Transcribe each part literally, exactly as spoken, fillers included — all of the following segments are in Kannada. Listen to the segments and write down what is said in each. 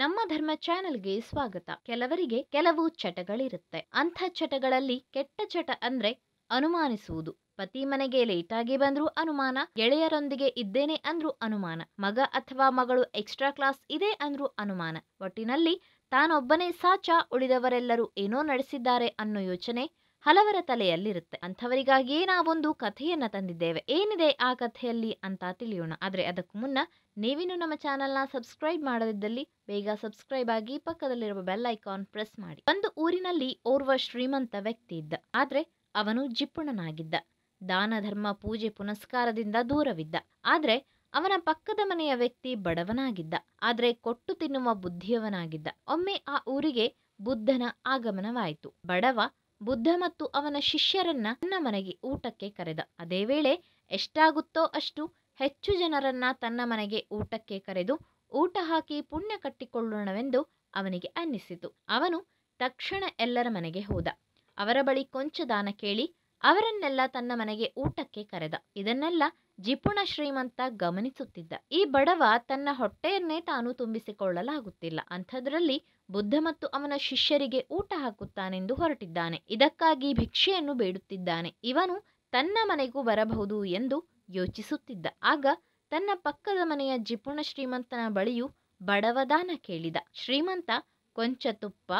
ನಮ್ಮ ಧರ್ಮ ಚಾನೆಲ್ಗೆ ಸ್ವಾಗತ. ಕೆಲವರಿಗೆ ಕೆಲವು ಚಟಗಳಿರುತ್ತೆ. ಅಂಥ ಚಟಗಳಲ್ಲಿ ಕೆಟ್ಟ ಚಟ ಅಂದ್ರೆ ಅನುಮಾನಿಸುವುದು. ಪತಿ ಮನೆಗೆ ಲೇಟಾಗಿ ಬಂದ್ರು ಅನುಮಾನ, ಗೆಳೆಯರೊಂದಿಗೆ ಇದ್ದೇನೆ ಅಂದ್ರು ಅನುಮಾನ, ಮಗ ಅಥವಾ ಮಗಳು ಎಕ್ಸ್ಟ್ರಾ ಕ್ಲಾಸ್ ಇದೆ ಅಂದ್ರು ಅನುಮಾನ. ಒಟ್ಟಿನಲ್ಲಿ ತಾನೊಬ್ಬನೇ ಸಾಚಾ, ಉಳಿದವರೆಲ್ಲರೂ ಏನೋ ನಡೆಸಿದ್ದಾರೆ ಅನ್ನೋ ಯೋಚನೆ ಹಲವರ ತಲೆಯಲ್ಲಿರುತ್ತೆ. ಅಂಥವರಿಗಾಗಿಯೇ ನಾವೊಂದು ಕಥೆಯನ್ನ ತಂದಿದ್ದೇವೆ. ಏನಿದೆ ಆ ಕಥೆಯಲ್ಲಿ ಅಂತ ತಿಳಿಯೋಣ. ಆದರೆ ಅದಕ್ಕೂ ಮುನ್ನ ನೀವಿನ್ನು ನಮ್ಮ ಚಾನೆಲ್ನ ಸಬ್ಸ್ಕ್ರೈಬ್ ಮಾಡದಿದ್ದಲ್ಲಿ ಬೇಗ ಸಬ್ಸ್ಕ್ರೈಬ್ ಆಗಿ ಪಕ್ಕದಲ್ಲಿರುವ ಬೆಲ್ ಐಕಾನ್ ಪ್ರೆಸ್ ಮಾಡಿ. ಒಂದು ಊರಿನಲ್ಲಿ ಓರ್ವ ಶ್ರೀಮಂತ ವ್ಯಕ್ತಿ ಇದ್ದ. ಆದರೆ ಅವನು ಜಿಪುಣನಾಗಿದ್ದ. ದಾನ ಧರ್ಮ ಪೂಜೆ ಪುನಸ್ಕಾರದಿಂದ ದೂರವಿದ್ದ. ಆದರೆ ಅವನ ಪಕ್ಕದ ಮನೆಯ ವ್ಯಕ್ತಿ ಬಡವನಾಗಿದ್ದ. ಆದರೆ ಕೊಟ್ಟು ತಿನ್ನುವ ಬುದ್ಧಿಯವನಾಗಿದ್ದ. ಒಮ್ಮೆ ಆ ಊರಿಗೆ ಬುದ್ಧನ ಆಗಮನವಾಯಿತು. ಬಡವ ಬುದ್ಧ ಮತ್ತು ಅವನ ಶಿಷ್ಯರನ್ನ ತನ್ನ ಮನೆಗೆ ಊಟಕ್ಕೆ ಕರೆದ. ಅದೇ ವೇಳೆ ಎಷ್ಟಾಗುತ್ತೋ ಅಷ್ಟು ಹೆಚ್ಚು ಜನರನ್ನ ತನ್ನ ಮನೆಗೆ ಊಟಕ್ಕೆ ಕರೆದು ಊಟ ಹಾಕಿ ಪುಣ್ಯ ಕಟ್ಟಿಕೊಳ್ಳೋಣವೆಂದು ಅವನಿಗೆ ಅನ್ನಿಸಿತು. ಅವನು ತಕ್ಷಣ ಎಲ್ಲರ ಮನೆಗೆ ಹೋದ. ಅವರ ಬಳಿ ಕೊಂಚ ದಾನ ಕೇಳಿ ಅವರನ್ನೆಲ್ಲ ತನ್ನ ಮನೆಗೆ ಊಟಕ್ಕೆ ಕರೆದ. ಇದನ್ನೆಲ್ಲ ಜಿಪುಣ ಶ್ರೀಮಂತ ಗಮನಿಸುತ್ತಿದ್ದ. ಈ ಬಡವ ತನ್ನ ಹೊಟ್ಟೆಯನ್ನೇ ತಾನು ತುಂಬಿಸಿಕೊಳ್ಳಲಾಗುತ್ತಿಲ್ಲ, ಅಂಥದ್ರಲ್ಲಿ ಬುದ್ಧ ಮತ್ತು ಅವನ ಶಿಷ್ಯರಿಗೆ ಊಟ ಹಾಕುತ್ತಾನೆಂದು ಹೊರಟಿದ್ದಾನೆ. ಇದಕ್ಕಾಗಿ ಭಿಕ್ಷೆಯನ್ನು ಬೇಡುತ್ತಿದ್ದಾನೆ. ಇವನು ತನ್ನ ಮನೆಗೂ ಬರಬಹುದು ಎಂದು ಯೋಚಿಸುತ್ತಿದ್ದ. ಆಗ ತನ್ನ ಪಕ್ಕದ ಮನೆಯ ಜಿಪುಣ ಶ್ರೀಮಂತನ ಬಳಿಯೂ ಬಡವದಾನ ಕೇಳಿದ. ಶ್ರೀಮಂತ ಕೊಂಚ ತುಪ್ಪ,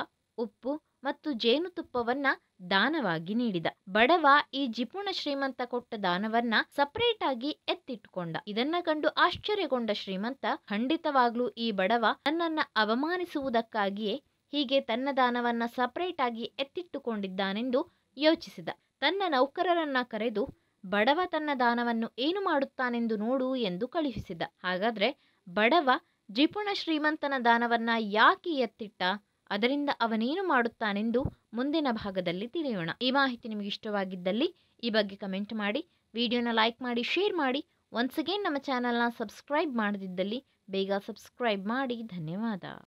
ಉಪ್ಪು ಮತ್ತು ಜೇನುತುಪ್ಪವನ್ನ ದಾನವಾಗಿ ನೀಡಿದ. ಬಡವ ಈ ಜಿಪುಣ ಶ್ರೀಮಂತ ಕೊಟ್ಟ ದಾನವನ್ನ ಸಪರೇಟ್ ಆಗಿ ಎತ್ತಿಟ್ಟುಕೊಂಡ. ಇದನ್ನ ಕಂಡು ಆಶ್ಚರ್ಯಗೊಂಡ ಶ್ರೀಮಂತ, ಖಂಡಿತವಾಗ್ಲೂ ಈ ಬಡವ ತನ್ನನ್ನ ಅವಮಾನಿಸುವುದಕ್ಕಾಗಿಯೇ ಹೀಗೆ ತನ್ನ ದಾನವನ್ನ ಸಪರೇಟ್ ಆಗಿ ಎತ್ತಿಟ್ಟುಕೊಂಡಿದ್ದಾನೆಂದು ಯೋಚಿಸಿದ. ತನ್ನ ನೌಕರರನ್ನ ಕರೆದು ಬಡವ ತನ್ನ ದಾನವನ್ನು ಏನು ಮಾಡುತ್ತಾನೆಂದು ನೋಡು ಎಂದು ಕಳುಹಿಸಿದ. ಹಾಗಾದ್ರೆ ಬಡವ ಜಿಪುಣ ಶ್ರೀಮಂತನ ದಾನವನ್ನ ಯಾಕೆ ಎತ್ತಿಟ್ಟ, ಅದರಿಂದ ಅವನೇನು ಮಾಡುತ್ತಾನೆಂದು ಮುಂದಿನ ಭಾಗದಲ್ಲಿ ತಿಳಿಯೋಣ. ಈ ಮಾಹಿತಿ ನಿಮಗೆ ಇಷ್ಟವಾಗಿದ್ದಲ್ಲಿ ಈ ಬಗ್ಗೆ ಕಮೆಂಟ್ ಮಾಡಿ, ವಿಡಿಯೋನ ಲೈಕ್ ಮಾಡಿ, ಶೇರ್ ಮಾಡಿ. ಒನ್ಸ್ ಅಗೇನ್, ನಮ್ಮ ಚಾನಲ್ನ ಸಬ್ಸ್ಕ್ರೈಬ್ ಮಾಡದಿದ್ದಲ್ಲಿ ಬೇಗ ಸಬ್ಸ್ಕ್ರೈಬ್ ಮಾಡಿ. ಧನ್ಯವಾದ.